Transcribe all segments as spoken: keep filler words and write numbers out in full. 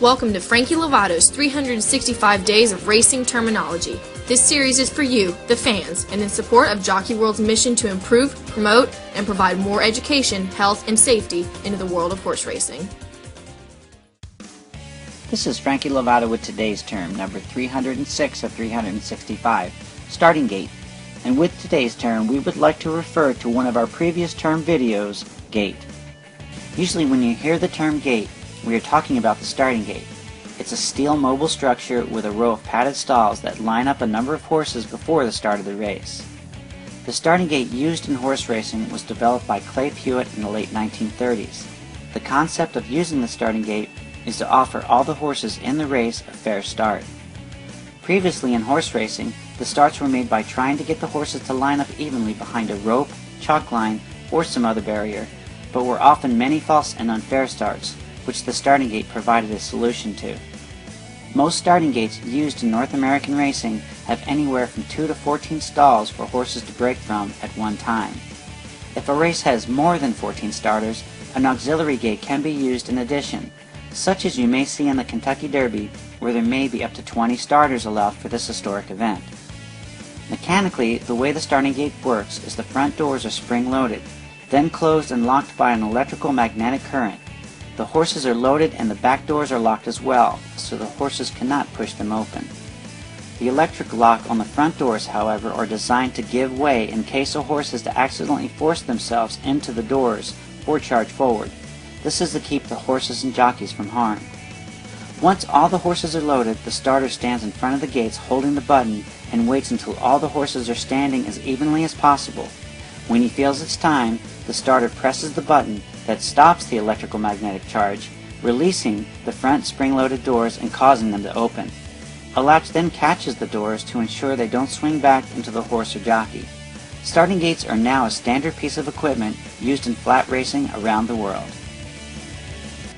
Welcome to Frankie Lovato's three hundred sixty-five Days of Racing Terminology. This series is for you, the fans, and in support of Jockey World's mission to improve, promote, and provide more education, health, and safety into the world of horse racing. This is Frankie Lovato with today's term, number three hundred six of three hundred sixty-five, Starting Gate. And with today's term, we would like to refer to one of our previous term videos, Gate. Usually when you hear the term gate, we are talking about the starting gate. It's a steel mobile structure with a row of padded stalls that line up a number of horses before the start of the race. The starting gate used in horse racing was developed by Clay Puett in the late nineteen thirties. The concept of using the starting gate is to offer all the horses in the race a fair start. Previously in horse racing, the starts were made by trying to get the horses to line up evenly behind a rope, chalk line, or some other barrier, but were often many false and unfair starts, which the starting gate provided a solution to. Most starting gates used in North American racing have anywhere from two to fourteen stalls for horses to break from at one time. If a race has more than fourteen starters, an auxiliary gate can be used in addition, such as you may see in the Kentucky Derby, where there may be up to twenty starters allowed for this historic event. Mechanically, the way the starting gate works is the front doors are spring-loaded, then closed and locked by an electrical magnetic current. The horses are loaded and the back doors are locked as well, so the horses cannot push them open. The electric lock on the front doors, however, are designed to give way in case a horse is to accidentally force themselves into the doors or charge forward. This is to keep the horses and jockeys from harm. Once all the horses are loaded, the starter stands in front of the gates holding the button and waits until all the horses are standing as evenly as possible. When he feels it's time, the starter presses the button that stops the electrical magnetic charge, releasing the front spring-loaded doors and causing them to open. A latch then catches the doors to ensure they don't swing back into the horse or jockey. Starting gates are now a standard piece of equipment used in flat racing around the world.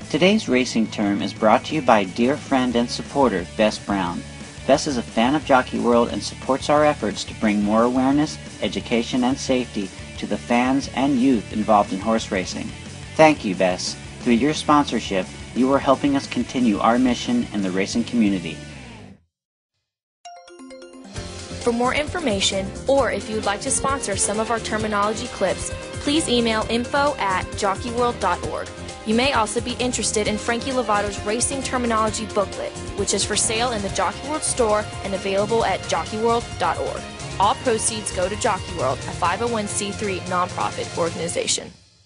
Today's racing term is brought to you by dear friend and supporter, Bess Brown. Bess is a fan of Jockey World and supports our efforts to bring more awareness, education, and safety to the fans and youth involved in horse racing. Thank you, Bess. Through your sponsorship, you are helping us continue our mission in the racing community. For more information, or if you'd like to sponsor some of our terminology clips, please email info at jockey world dot org. You may also be interested in Frankie Lovato's Racing Terminology booklet, which is for sale in the Jockey World store and available at jockey world dot org. All proceeds go to Jockey World, a five oh one c three nonprofit organization.